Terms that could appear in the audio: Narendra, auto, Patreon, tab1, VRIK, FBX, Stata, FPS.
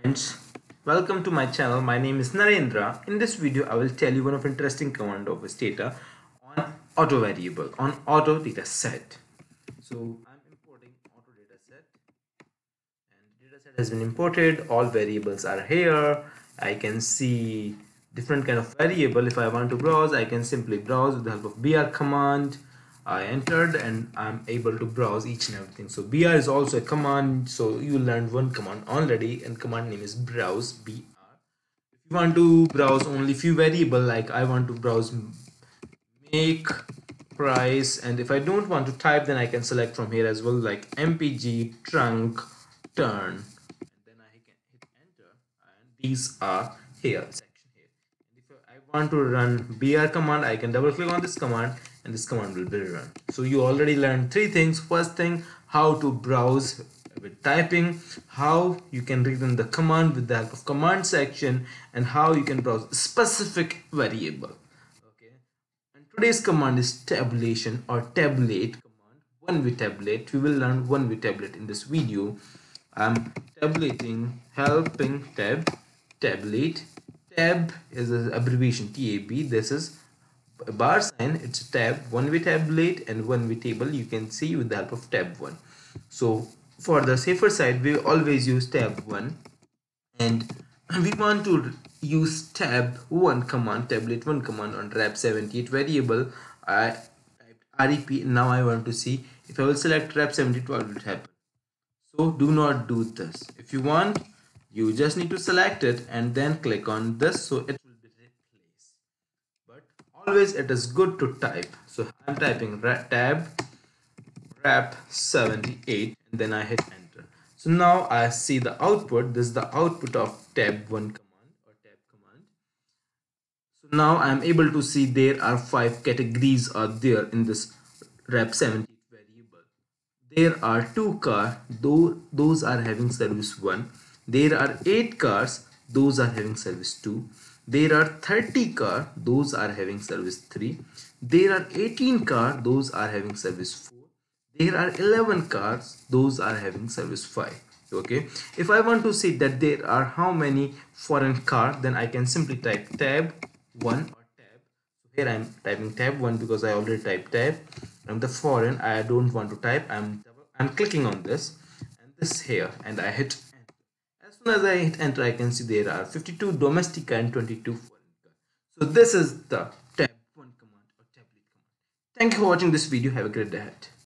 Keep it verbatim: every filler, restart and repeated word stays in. Friends, welcome to my channel. My name is Narendra. In this video, I will tell you one of interesting command of Stata on auto variable, on auto data set. So I'm importing auto data set, and data set has been imported. All variables are here. I can see different kind of variable. If I want to browse, I can simply browse with the help of B R command. I entered and I'm able to browse each and everything. So B R is also a command, so you learned one command already, and command name is browse B R. If you want to browse only few variable, like I want to browse make, price, and if I don't want to type, then I can select from here as well, like M P G, trunk, turn, and then I can hit enter, and these are here. I want to run B R command, I can double click on this command and this command will be run. So you already learned three things. First thing, how to browse with typing, how you can return the command with the help of command section, and how you can browse specific variable. Okay. And today's command is tabulation or tabulate command. One way tabulate. We will learn one way tabulate in this video. I'm tabulating, helping tab, tabulate. Tab is an abbreviation T A B. This is a bar sign. It's a tab. One way tabulate and one way table. You can see with the help of tab one. So for the safer side, we always use tab one, and we want to use tab one command, tabulate one command on rep seventy-eight variable. I typed rep. Now I want to see if I will select rep seventy-eight, what will happen? So do not do this. If you want, you just need to select it and then click on this, so it will be replaced. But always it is good to type. So I'm typing tab rep seventy-eight and then I hit enter. So now I see the output. This is the output of tab one command or tab command. So now I'm able to see there are five categories are there in this rep seventy-eight variable. There are two cars, though those are having service one. There are eight cars, those are having service two. There are thirty cars, those are having service three. There are eighteen cars, those are having service four. There are eleven cars, those are having service five. Okay, if I want to say that there are how many foreign cars, then I can simply type tab one or tab. Here I am typing tab one because I already typed tab. And the foreign, I don't want to type. I'm, I'm clicking on this and this here, and I hit. As soon as I hit enter, I can see there are fifty-two domestic and twenty-two foreign cars. So this is the tab one command or tabulate command. Thank you for watching this video. Have a great day ahead.